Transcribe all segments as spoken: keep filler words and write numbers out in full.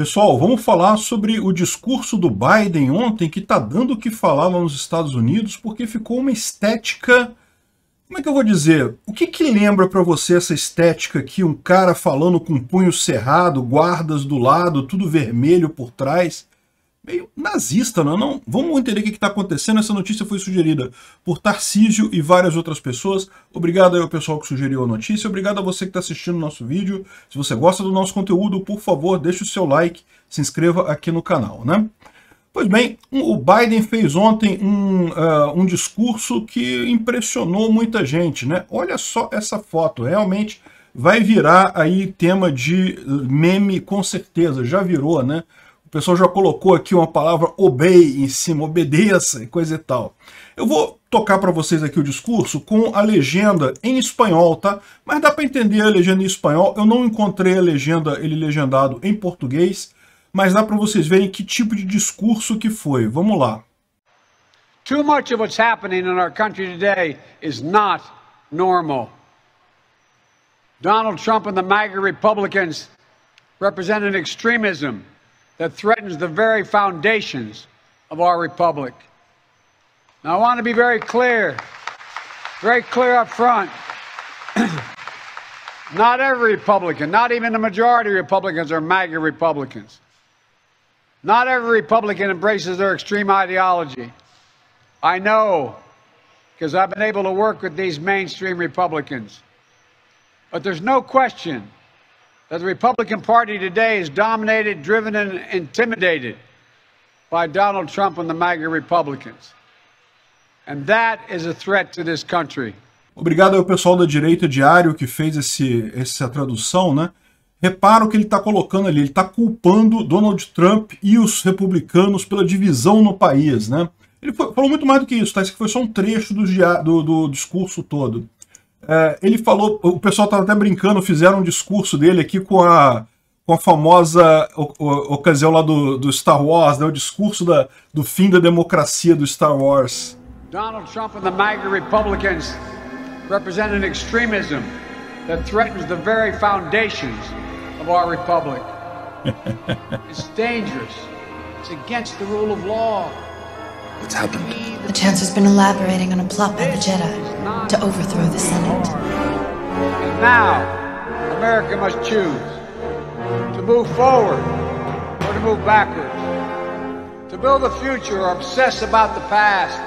Pessoal, vamos falar sobre o discurso do Biden ontem, que está dando o que falar lá nos Estados Unidos, porque ficou uma estética... Como é que eu vou dizer? O que que lembra para você essa estética que um cara falando com um punho cerrado, guardas do lado, tudo vermelho por trás? Meio nazista, não é? Não? Vamos entender o que está acontecendo. Essa notícia foi sugerida por Tarcísio e várias outras pessoas. Obrigado aí ao pessoal que sugeriu a notícia. Obrigado a você que está assistindo o nosso vídeo. Se você gosta do nosso conteúdo, por favor, deixe o seu like, se inscreva aqui no canal, né? Pois bem, o Biden fez ontem um, uh, um discurso que impressionou muita gente, né? Olha só essa foto, realmente vai virar aí tema de meme com certeza, já virou, né? O pessoal já colocou aqui uma palavra obey em cima, obedeça e coisa e tal. Eu vou tocar para vocês aqui o discurso com a legenda em espanhol, tá? Mas dá para entender a legenda em espanhol, eu não encontrei a legenda, ele legendado em português, mas dá para vocês verem que tipo de discurso que foi. Vamos lá. Too much of what's happening in our country today is not normal. Donald Trump and the MAGA Republicans represent an extremism that threatens the very foundations of our republic. Now, I want to be very clear, very clear up front. Not every Republican, not even the majority of Republicans are MAGA Republicans. Not every Republican embraces their extreme ideology. I know, because I've been able to work with these mainstream Republicans. But there's no question that the Republican Party today is dominated, driven, and intimidated by Donald Trump and the MAGA Republicans. And that is a threat to this country. Obrigado ao pessoal da Direita Diário que fez esse, essa tradução, né? Repara o que ele está colocando ali, ele está culpando Donald Trump e os republicanos pela divisão no país, né? Ele foi, falou muito mais do que isso, tá? Isso aqui foi só um trecho do, do, do discurso todo. É, ele falou, o pessoal estava até brincando, fizeram um discurso dele aqui com a, com a famosa o, o, ocasião lá do, do Star Wars, né? O discurso da, do fim da democracia do Star Wars. Donald Trump and the MAGA Republicans represent an extremism that threatens the very foundations of our republic. It's dangerous. It's against the rule of law. What's happened? The chancellor's been elaborating on a plot by the Jedi to overthrow the Senate. And now, America must choose to move forward or to move backwards, to build the future or obsess about the past.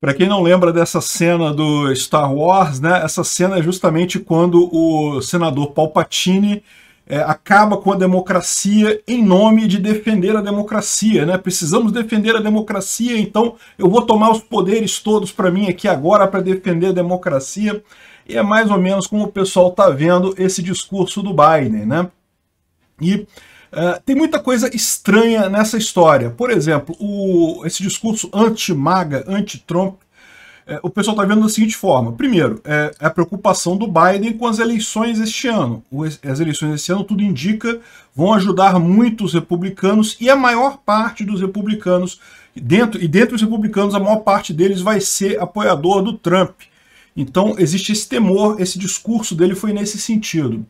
Para quem não lembra dessa cena do Star Wars, né? Essa cena é justamente quando o senador Palpatine é, acaba com a democracia em nome de defender a democracia, né? Precisamos defender a democracia, então eu vou tomar os poderes todos para mim aqui agora para defender a democracia. E é mais ou menos como o pessoal está vendo esse discurso do Biden, né? E... Uh, tem muita coisa estranha nessa história. Por exemplo, o, esse discurso anti-MAGA, anti-Trump, é, o pessoal está vendo da seguinte forma. Primeiro, é a preocupação do Biden com as eleições este ano. O, as eleições este ano, tudo indica, vão ajudar muitos republicanos e a maior parte dos republicanos, dentro, e dentro dos republicanos, a maior parte deles vai ser apoiador do Trump. Então, existe esse temor, esse discurso dele foi nesse sentido.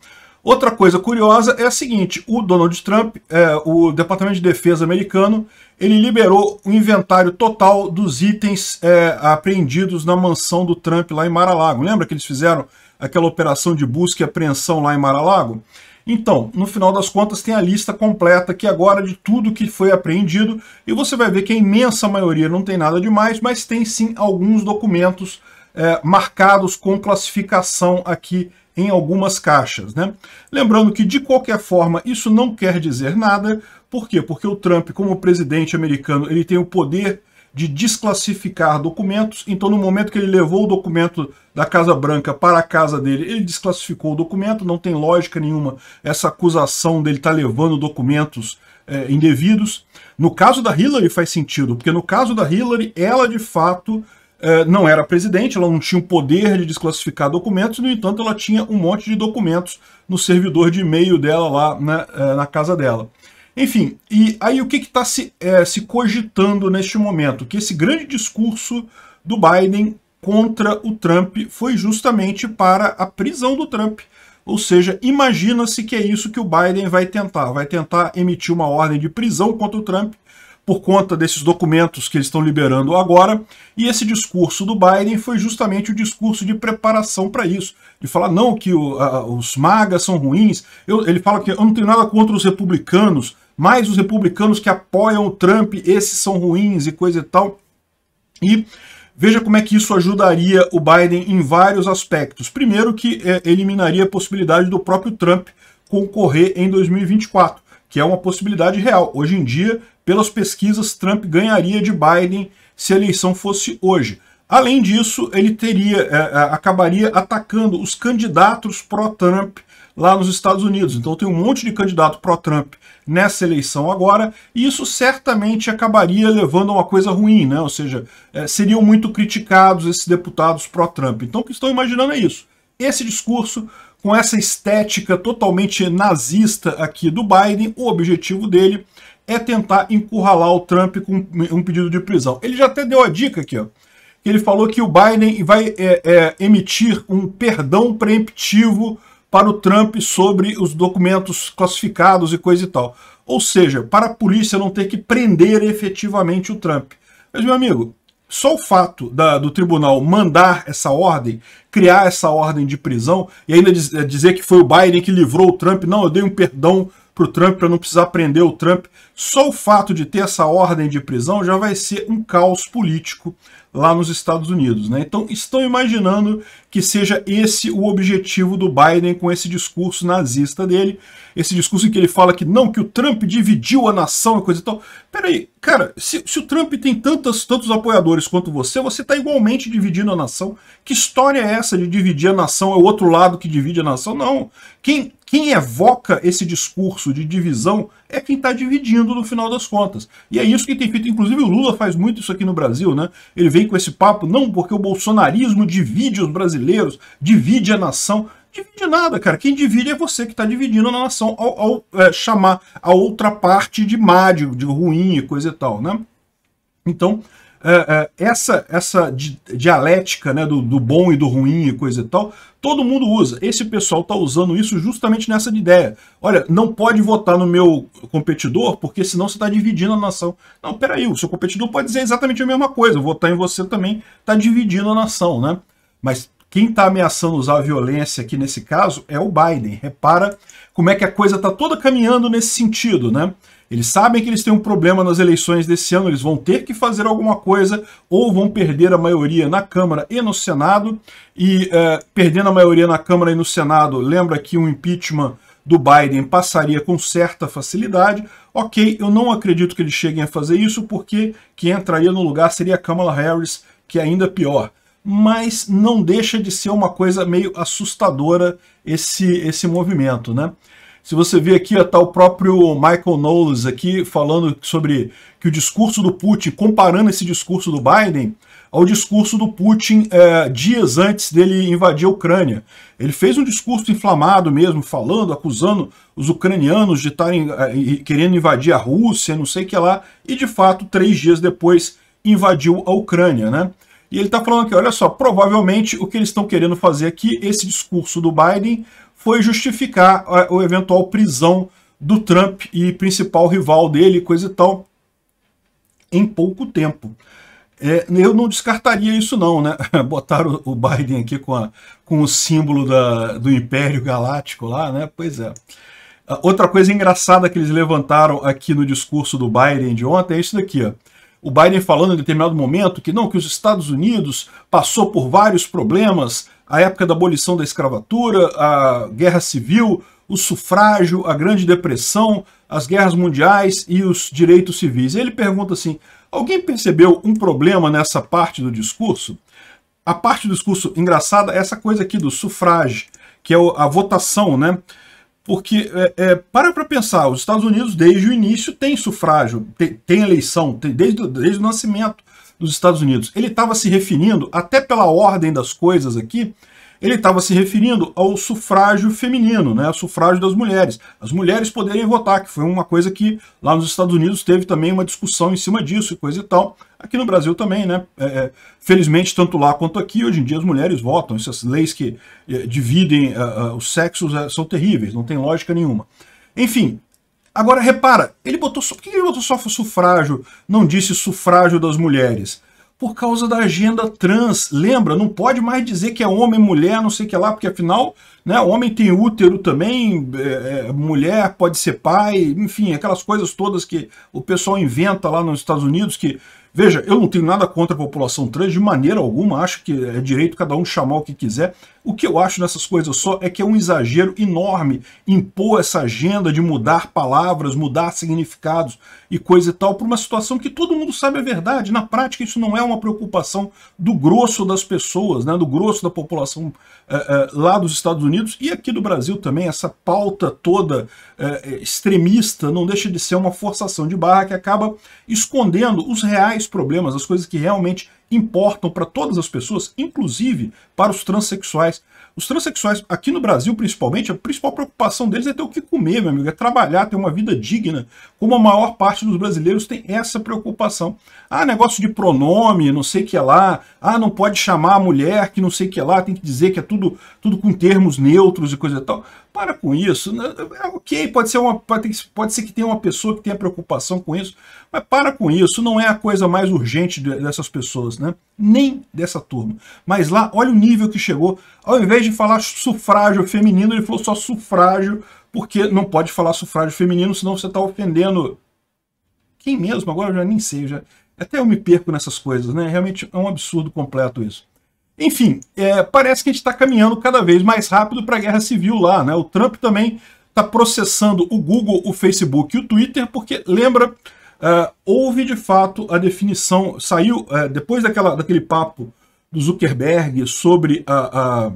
Outra coisa curiosa é a seguinte, o Donald Trump, é, o Departamento de Defesa americano, ele liberou o inventário total dos itens é, apreendidos na mansão do Trump lá em Mar-a-Lago. Lembra que eles fizeram aquela operação de busca e apreensão lá em Mar-a-Lago? Então, no final das contas, tem a lista completa aqui agora de tudo que foi apreendido e você vai ver que a imensa maioria não tem nada demais, mas tem sim alguns documentos é, marcados com classificação aqui em algumas caixas, né? Lembrando que, de qualquer forma, isso não quer dizer nada. Por quê? Porque o Trump, como presidente americano, ele tem o poder de desclassificar documentos. Então, no momento que ele levou o documento da Casa Branca para a casa dele, ele desclassificou o documento. Não tem lógica nenhuma essa acusação dele estar levando documentos é, indevidos. No caso da Hillary faz sentido, porque no caso da Hillary, ela, de fato... não era presidente, ela não tinha o poder de desclassificar documentos, no entanto, ela tinha um monte de documentos no servidor de e-mail dela lá na, na casa dela. Enfim, e aí o que está se, é, se cogitando neste momento? Que esse grande discurso do Biden contra o Trump foi justamente para a prisão do Trump. Ou seja, imagina-se que é isso que o Biden vai tentar. Vai tentar emitir uma ordem de prisão contra o Trump por conta desses documentos que eles estão liberando agora. E esse discurso do Biden foi justamente o discurso de preparação para isso. De falar, não, que o, a, os MAGA são ruins. Eu, ele fala que eu não tenho nada contra os republicanos, mas os republicanos que apoiam o Trump, esses são ruins e coisa e tal. E veja como é que isso ajudaria o Biden em vários aspectos. Primeiro, que é, eliminaria a possibilidade do próprio Trump concorrer em dois mil e vinte e quatro, que é uma possibilidade real. Hoje em dia, pelas pesquisas, Trump ganharia de Biden se a eleição fosse hoje. Além disso, ele teria, é, acabaria atacando os candidatos pró-Trump lá nos Estados Unidos. Então tem um monte de candidato pró-Trump nessa eleição agora, e isso certamente acabaria levando a uma coisa ruim, né? Ou seja, é, seriam muito criticados esses deputados pró-Trump. Então o que estão imaginando é isso. Esse discurso, com essa estética totalmente nazista aqui do Biden, o objetivo dele é tentar encurralar o Trump com um pedido de prisão. Ele já até deu a dica aqui, ó. Ele falou que o Biden vai é, é, emitir um perdão preemptivo para o Trump sobre os documentos classificados e coisa e tal. Ou seja, para a polícia não ter que prender efetivamente o Trump. Mas, meu amigo, só o fato da, do tribunal mandar essa ordem, criar essa ordem de prisão, e ainda diz, dizer que foi o Biden que livrou o Trump, não, eu dei um perdão para o Trump para não precisar prender o Trump, só o fato de ter essa ordem de prisão já vai ser um caos político lá nos Estados Unidos, né? Então estão imaginando que seja esse o objetivo do Biden com esse discurso nazista dele, esse discurso em que ele fala que não, que o Trump dividiu a nação e coisa e tal. Peraí, cara, se, se o Trump tem tantos, tantos apoiadores quanto você, você está igualmente dividindo a nação. Que história é essa de dividir a nação? É o outro lado que divide a nação? Não. Quem, quem evoca esse discurso de divisão é quem está dividindo no final das contas. E é isso que tem feito, inclusive o Lula faz muito isso aqui no Brasil, né? Ele vem com esse papo, não, porque o bolsonarismo divide os brasileiros, divide a nação. Divide nada, cara. Quem divide é você que está dividindo a nação ao, ao é, chamar a outra parte de má, de, de ruim e coisa e tal, né? Então, é, é, essa, essa dialética, né, do, do bom e do ruim e coisa e tal, todo mundo usa. Esse pessoal está usando isso justamente nessa ideia. Olha, não pode votar no meu competidor, porque senão você está dividindo a nação. Não, peraí, o seu competidor pode dizer exatamente a mesma coisa. Votar em você também está dividindo a nação, né? Mas quem está ameaçando usar a violência aqui nesse caso é o Biden. Repara como é que a coisa está toda caminhando nesse sentido, né? Eles sabem que eles têm um problema nas eleições desse ano, eles vão ter que fazer alguma coisa ou vão perder a maioria na Câmara e no Senado. E uh, perdendo a maioria na Câmara e no Senado, lembra que um impeachment do Biden passaria com certa facilidade. Ok, eu não acredito que eles cheguem a fazer isso, porque quem entraria no lugar seria a Kamala Harris, que é ainda pior. Mas não deixa de ser uma coisa meio assustadora esse, esse movimento, né? Se você vê aqui, está o próprio Michael Knowles aqui falando sobre que o discurso do Putin, comparando esse discurso do Biden ao discurso do Putin é, dias antes dele invadir a Ucrânia. Ele fez um discurso inflamado mesmo, falando, acusando os ucranianos de estarem é, querendo invadir a Rússia, não sei o que lá, e de fato, três dias depois, invadiu a Ucrânia, né? E ele está falando aqui, olha só, provavelmente o que eles estão querendo fazer aqui, esse discurso do Biden, foi justificar a, a eventual prisão do Trump e principal rival dele, coisa e tal, em pouco tempo. É, eu não descartaria isso não, né? Botaram o Biden aqui com, a, com o símbolo da, do Império Galáctico lá, né? Pois é. Outra coisa engraçada que eles levantaram aqui no discurso do Biden de ontem é isso daqui, ó. O Biden falando em determinado momento que não, que os Estados Unidos passou por vários problemas, a época da abolição da escravatura, a guerra civil, o sufrágio, a Grande Depressão, as guerras mundiais e os direitos civis. E ele pergunta assim, alguém percebeu um problema nessa parte do discurso? A parte do discurso engraçada é essa coisa aqui do sufrágio, que é a votação, né? Porque, é, é, para para pensar, os Estados Unidos desde o início tem sufrágio, tem, tem eleição, tem, desde, desde o nascimento dos Estados Unidos. Ele estava se referindo, até pela ordem das coisas aqui, ele estava se referindo ao sufrágio feminino, né, ao sufrágio das mulheres. As mulheres poderiam votar, que foi uma coisa que lá nos Estados Unidos teve também uma discussão em cima disso, coisa e tal. Aqui no Brasil também, né? É, felizmente, tanto lá quanto aqui, hoje em dia as mulheres votam. Essas leis que é, dividem uh, uh, os sexos uh, são terríveis, não tem lógica nenhuma. Enfim, agora repara, ele botou só, por que ele botou só sufrágio, não disse sufrágio das mulheres? Por causa da agenda trans. Lembra, não pode mais dizer que é homem, mulher, não sei o que lá, porque afinal, né, homem tem útero também, é, mulher pode ser pai, enfim, aquelas coisas todas que o pessoal inventa lá nos Estados Unidos, que, veja, eu não tenho nada contra a população trans de maneira alguma, acho que é direito cada um chamar o que quiser. O que eu acho nessas coisas só é que é um exagero enorme impor essa agenda de mudar palavras, mudar significados e coisa e tal, para uma situação que todo mundo sabe a verdade. Na prática, isso não é uma uma preocupação do grosso das pessoas, né, do grosso da população é, é, lá dos Estados Unidos e aqui do Brasil também. Essa pauta toda é, extremista não deixa de ser uma forçação de barra que acaba escondendo os reais problemas, as coisas que realmente importam para todas as pessoas, inclusive para os transexuais. Os transexuais, aqui no Brasil principalmente, a principal preocupação deles é ter o que comer, meu amigo, é trabalhar, ter uma vida digna, como a maior parte dos brasileiros tem essa preocupação. Ah, negócio de pronome, não sei o que lá, ah, não pode chamar a mulher que não sei o que lá, tem que dizer que é tudo, tudo com termos neutros e coisa e tal. Para com isso, é ok, pode ser, uma, pode ser que tenha uma pessoa que tenha preocupação com isso, mas para com isso, não é a coisa mais urgente dessas pessoas, né? Nem dessa turma. Mas lá, olha o nível que chegou, ao invés de falar sufrágio feminino, ele falou só sufrágio, porque não pode falar sufrágio feminino, senão você está ofendendo quem mesmo? Agora eu já nem sei, já... até eu me perco nessas coisas, né? Realmente é um absurdo completo isso. Enfim, é, parece que a gente está caminhando cada vez mais rápido para a guerra civil lá, né? O Trump também está processando o Google, o Facebook e o Twitter, porque, lembra, uh, houve de fato a definição, saiu, uh, depois daquela, daquele papo do Zuckerberg sobre a, a,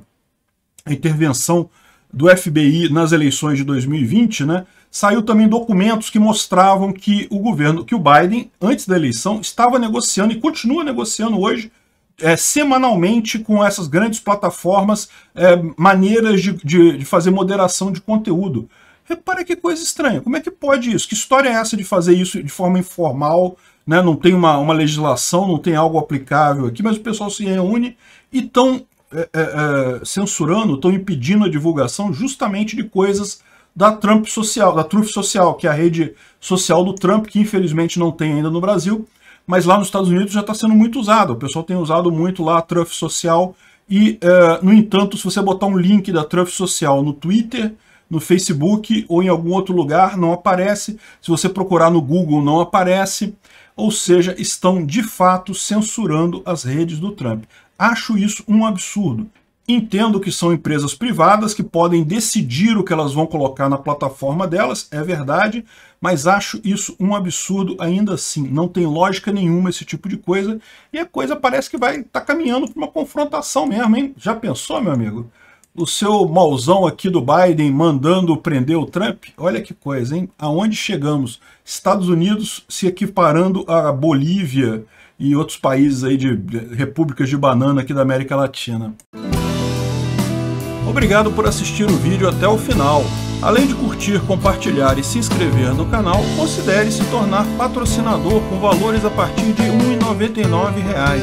a intervenção do F B I nas eleições de dois mil e vinte, né? Saiu também documentos que mostravam que o governo, que o Biden, antes da eleição, estava negociando e continua negociando hoje, É, semanalmente com essas grandes plataformas, é, maneiras de, de, de fazer moderação de conteúdo. Repara que coisa estranha, como é que pode isso? Que história é essa de fazer isso de forma informal, né? Não tem uma, uma legislação, não tem algo aplicável aqui, mas o pessoal se reúne e estão é, é, censurando, estão impedindo a divulgação justamente de coisas da Trump Social, da Truth Social, que é a rede social do Trump, que infelizmente não tem ainda no Brasil, mas lá nos Estados Unidos já está sendo muito usado. O pessoal tem usado muito lá a Truth Social e, uh, no entanto, se você botar um link da Truth Social no Twitter, no Facebook ou em algum outro lugar, não aparece. Se você procurar no Google, não aparece. Ou seja, estão, de fato, censurando as redes do Trump. Acho isso um absurdo. Entendo que são empresas privadas que podem decidir o que elas vão colocar na plataforma delas, é verdade, mas acho isso um absurdo ainda assim. Não tem lógica nenhuma esse tipo de coisa, e a coisa parece que vai estar caminhando para uma confrontação mesmo, hein? Já pensou, meu amigo? O seu mauzão aqui do Biden mandando prender o Trump? Olha que coisa, hein? Aonde chegamos? Estados Unidos se equiparando à Bolívia e outros países aí de repúblicas de banana aqui da América Latina. Obrigado por assistir o vídeo até o final. Além de curtir, compartilhar e se inscrever no canal, considere se tornar patrocinador com valores a partir de um real e noventa e nove centavos.